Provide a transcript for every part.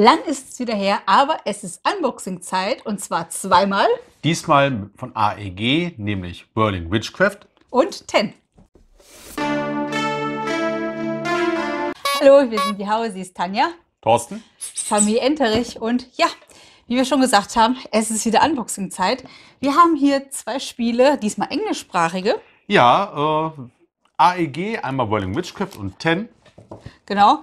Lang ist es wieder her, aber es ist Unboxing-Zeit und zwar zweimal. Diesmal von AEG, nämlich Whirling Witchcraft und Ten. Hallo, wir sind die Hausis, Tanja, Thorsten, Familie Enterich und ja, wie wir schon gesagt haben, es ist wieder Unboxing-Zeit. Wir haben hier zwei Spiele, diesmal englischsprachige. Ja, AEG, einmal Whirling Witchcraft und Ten. Genau.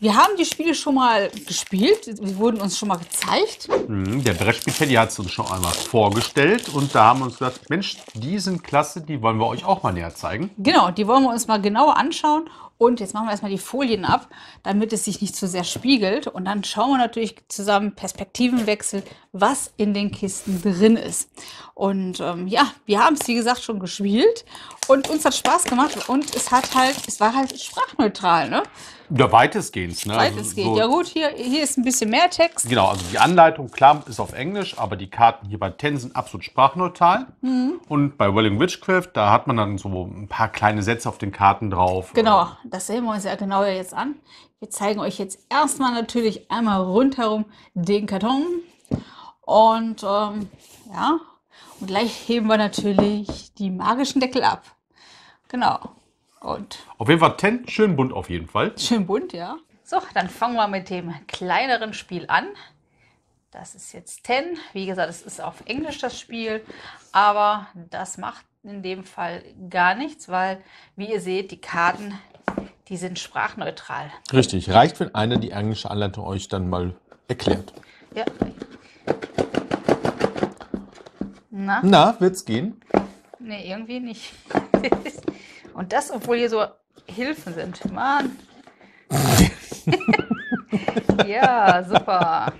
Wir haben die Spiele schon mal gespielt, die wurden uns schon mal gezeigt. Der Brettspieltester hat es uns schon einmal vorgestellt und da haben wir uns gedacht, Mensch, die sind klasse, die wollen wir euch auch mal näher zeigen. Genau, die wollen wir uns mal genauer anschauen und jetzt machen wir erstmal die Folien ab, damit es sich nicht zu sehr spiegelt und dann schauen wir natürlich zusammen Perspektivenwechsel, was in den Kisten drin ist. Und ja, wir haben es wie gesagt schon gespielt und uns hat Spaß gemacht und es war halt sprachneutral, ne? Ja, weitestgehend. Ne? Weitestgehend, also so ja gut, hier ist ein bisschen mehr Text. Genau, also die Anleitung, klar, ist auf Englisch, aber die Karten hier bei Ten sind absolut sprachneutral. Mhm. Und bei Whirling Witchcraft, da hat man dann so ein paar kleine Sätze auf den Karten drauf. Genau, das sehen wir uns ja genau jetzt an. Wir zeigen euch jetzt erstmal natürlich einmal rundherum den Karton. Und ja, und gleich heben wir natürlich die magischen Deckel ab. Genau. Und auf jeden Fall Ten, schön bunt auf jeden Fall. Schön bunt, ja. So, dann fangen wir mit dem kleineren Spiel an. Das ist jetzt Ten. Wie gesagt, es ist auf Englisch das Spiel, aber das macht in dem Fall gar nichts, weil, wie ihr seht, die Karten, die sind sprachneutral. Richtig, reicht, wenn einer die englische Anleitung euch dann mal erklärt. Ja. Na, wird's gehen? Nee, irgendwie nicht. Und das, obwohl hier so Hilfen sind. Mann. Ja, super.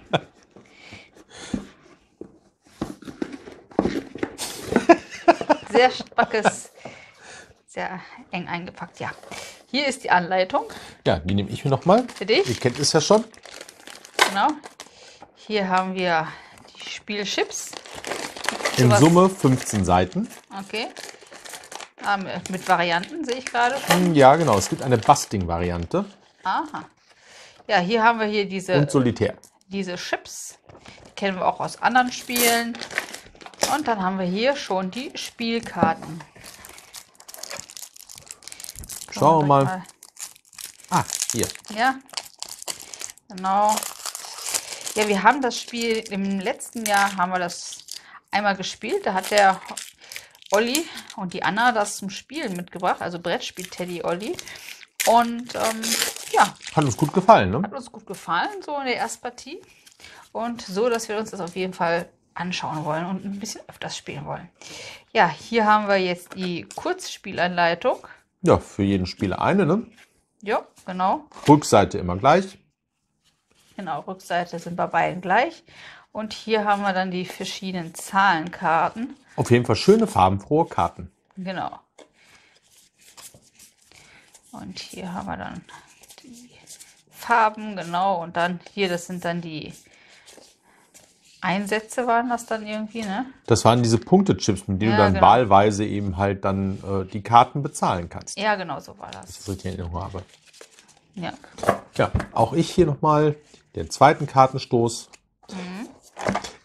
Sehr starkes, sehr eng eingepackt, ja. Hier ist die Anleitung. Ja, die nehme ich mir nochmal. Für dich. Ihr kennt es ja schon. Genau. Hier haben wir die Spielchips. In Summe 15 Seiten. Okay. Mit Varianten sehe ich gerade schon. Ja, genau. Es gibt eine Busting-Variante. Aha. Ja, hier haben wir hier diese... Und Solitär. Diese Chips. Die kennen wir auch aus anderen Spielen. Und dann haben wir hier schon die Spielkarten. Schauen wir mal. Ah, hier. Ja, genau. Ja, wir haben das Spiel im letzten Jahr haben wir das einmal gespielt. Da hat der Olli und die Anna das zum Spielen mitgebracht, also Brettspiel-Teddy Olli. Und ja. Hat uns gut gefallen, ne? Hat uns gut gefallen, so in der Erstpartie. Und so, dass wir uns das auf jeden Fall anschauen wollen und ein bisschen öfters spielen wollen. Ja, hier haben wir jetzt die Kurzspielanleitung. Ja, für jeden Spieler eine, ne? Ja, genau. Rückseite immer gleich. Genau, Rückseite sind bei beiden gleich. Und hier haben wir dann die verschiedenen Zahlenkarten. Auf jeden Fall schöne, farbenfrohe Karten. Genau. Und hier haben wir dann die Farben, genau. Und dann hier, das sind dann die Einsätze waren das dann irgendwie, ne? Das waren diese Punktechips, mit denen ja, du dann genau wahlweise eben halt dann die Karten bezahlen kannst. Ja, genau, so war das. Das ist richtig in Erinnerung, aber... Ja. Ja, auch ich hier nochmal den zweiten Kartenstoß. Mhm.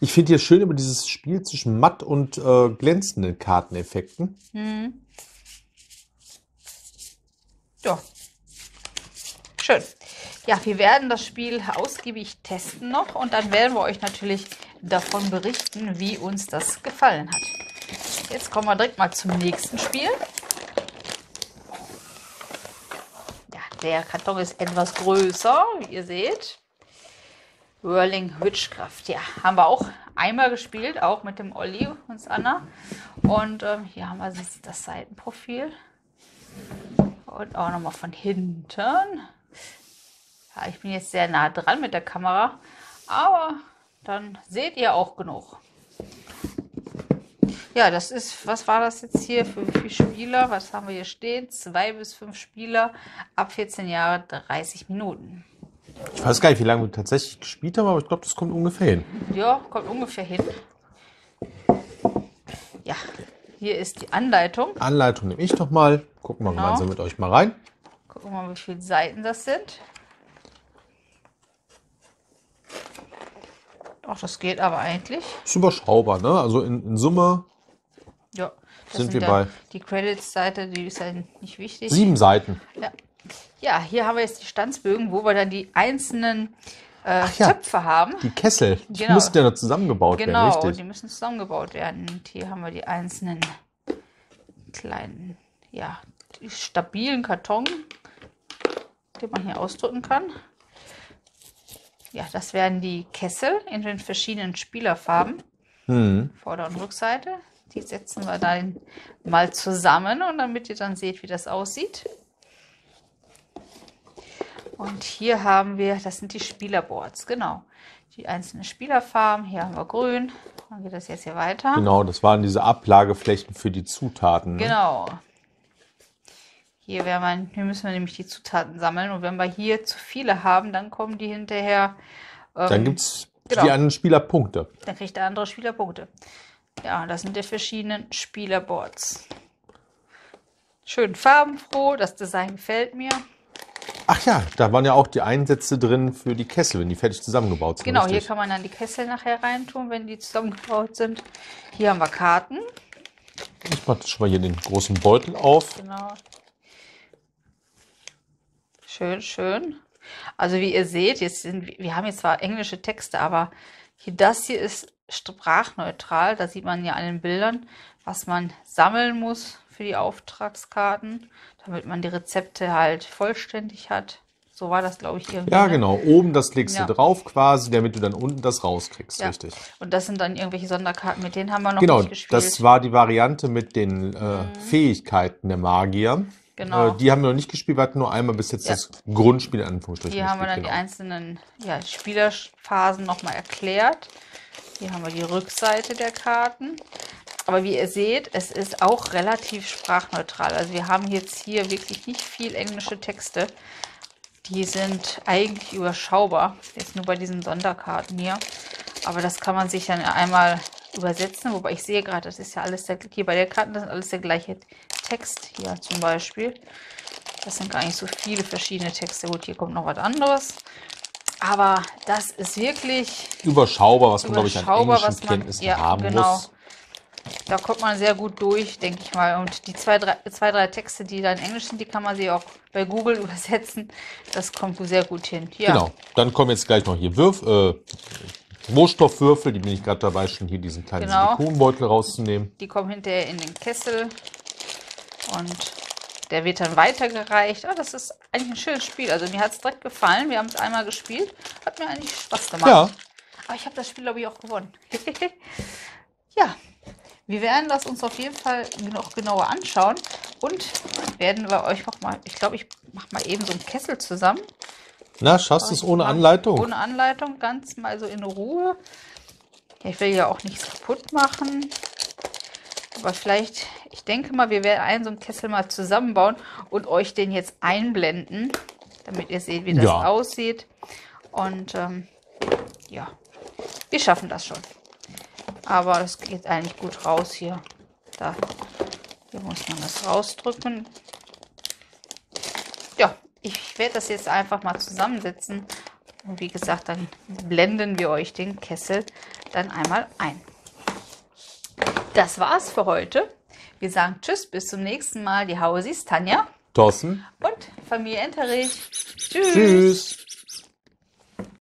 Ich finde hier schön über dieses Spiel zwischen matt und glänzenden Karteneffekten. Mhm. Ja, schön. Ja, wir werden das Spiel ausgiebig testen noch und dann werden wir euch natürlich davon berichten, wie uns das gefallen hat. Jetzt kommen wir direkt mal zum nächsten Spiel. Ja, der Karton ist etwas größer, wie ihr seht. Whirling Witchcraft, ja, haben wir auch einmal gespielt, auch mit dem Olli und Anna. Und hier haben wir das Seitenprofil und auch nochmal von hinten. Ja, ich bin jetzt sehr nah dran mit der Kamera, aber dann seht ihr auch genug. Ja, das ist, was war das jetzt hier für wie viele Spieler? Was haben wir hier stehen? 2 bis 5 Spieler, ab 14 Jahre 30 Minuten. Ich weiß gar nicht, wie lange wir tatsächlich gespielt haben, aber ich glaube, das kommt ungefähr hin. Ja, kommt ungefähr hin. Ja, hier ist die Anleitung. Anleitung nehme ich doch mal. Gucken wir gemeinsam mit euch mal rein. Gucken wir mal, wie viele Seiten das sind. Ach, das geht aber eigentlich. Ist überschaubar, ne? Also in Summe ja, sind wir bei. Die Credits-Seite, die ist ja nicht wichtig. 7 Seiten. Ja. Ja, hier haben wir jetzt die Stanzbögen, wo wir dann die einzelnen Töpfe haben. Die Kessel, die müssen ja da zusammengebaut werden, richtig? Genau, die müssen zusammengebaut werden. Und hier haben wir die einzelnen kleinen, ja, die stabilen Karton, den man hier ausdrücken kann. Ja, das wären die Kessel in den verschiedenen Spielerfarben. Hm. Vorder- und Rückseite. Die setzen wir dann mal zusammen, und damit ihr dann seht, wie das aussieht. Und hier haben wir, das sind die Spielerboards, genau. Die einzelnen Spielerfarben, hier haben wir grün. Dann geht das jetzt hier weiter. Genau, das waren diese Ablageflächen für die Zutaten. Ne? Genau. Hier, hier müssen wir nämlich die Zutaten sammeln, und wenn wir hier zu viele haben, dann kommen die hinterher. Dann gibt es die anderen Spielerpunkte. Dann kriegt der andere Spielerpunkte. Ja, das sind die verschiedenen Spielerboards. Schön farbenfroh, das Design gefällt mir. Ach ja, da waren ja auch die Einsätze drin für die Kessel, wenn die fertig zusammengebaut sind. Genau, richtig? Hier kann man dann die Kessel nachher reintun, wenn die zusammengebaut sind. Hier haben wir Karten. Ich mache schon mal hier den großen Beutel auf. Genau. Schön, schön. Also wie ihr seht, jetzt wir haben jetzt zwar englische Texte, aber hier, das hier ist sprachneutral. Da sieht man ja an den Bildern, was man sammeln muss für die Auftragskarten, damit man die Rezepte halt vollständig hat. So war das, glaube ich, irgendwie. Ja, genau. Oben das legst du drauf quasi, damit du dann unten das rauskriegst, richtig. Und das sind dann irgendwelche Sonderkarten, mit denen haben wir noch nicht gespielt. Genau, das war die Variante mit den Fähigkeiten der Magier. Genau. Die haben wir noch nicht gespielt, wir hatten nur einmal bis jetzt das Grundspiel in Anführungsstrichen. Hier haben wir dann die einzelnen Spielerphasen nochmal erklärt. Hier haben wir die Rückseite der Karten. Aber wie ihr seht, es ist auch relativ sprachneutral. Also wir haben jetzt hier wirklich nicht viel englische Texte. Die sind eigentlich überschaubar, jetzt nur bei diesen Sonderkarten hier. Aber das kann man sich dann einmal übersetzen, wobei ich sehe gerade, das ist ja alles, hier bei der Karten, das ist alles der gleiche Text hier zum Beispiel. Das sind gar nicht so viele verschiedene Texte. Gut, hier kommt noch was anderes. Aber das ist wirklich überschaubar, was man, glaube ich, an englischen Kenntnissen haben muss. Da kommt man sehr gut durch, denke ich mal. Und die zwei, drei Texte, die da in Englisch sind, die kann man sich auch bei Google übersetzen. Das kommt sehr gut hin. Ja. Genau, dann kommen jetzt gleich noch hier Rohstoffwürfel, die bin ich gerade dabei, schon hier diesen kleinen Silikonbeutel rauszunehmen. Die kommen hinterher in den Kessel. Und der wird dann weitergereicht. Oh, das ist eigentlich ein schönes Spiel. Also mir hat es direkt gefallen. Wir haben es einmal gespielt. Hat mir eigentlich Spaß gemacht. Ja. Aber ich habe das Spiel, glaube ich, auch gewonnen. Ja, wir werden das uns auf jeden Fall noch genauer anschauen. Und werden wir euch noch mal, ich glaube, ich mache mal eben so einen Kessel zusammen. Na, schaffst du es ohne Anleitung? Ohne Anleitung, ganz mal so in Ruhe. Ja, ich will ja auch nichts kaputt machen. Aber vielleicht, ich denke mal, wir werden einen so einen Kessel mal zusammenbauen und euch den jetzt einblenden, damit ihr seht, wie das aussieht. Und ja, wir schaffen das schon. Aber es geht eigentlich gut raus hier. Da hier muss man das rausdrücken. Ja, ich werde das jetzt einfach mal zusammensetzen. Und wie gesagt, dann blenden wir euch den Kessel dann einmal ein. Das war's für heute. Wir sagen tschüss, bis zum nächsten Mal. Die Hausis, Tanja, Thorsten und Familie Enterich. Tschüss. Tschüss.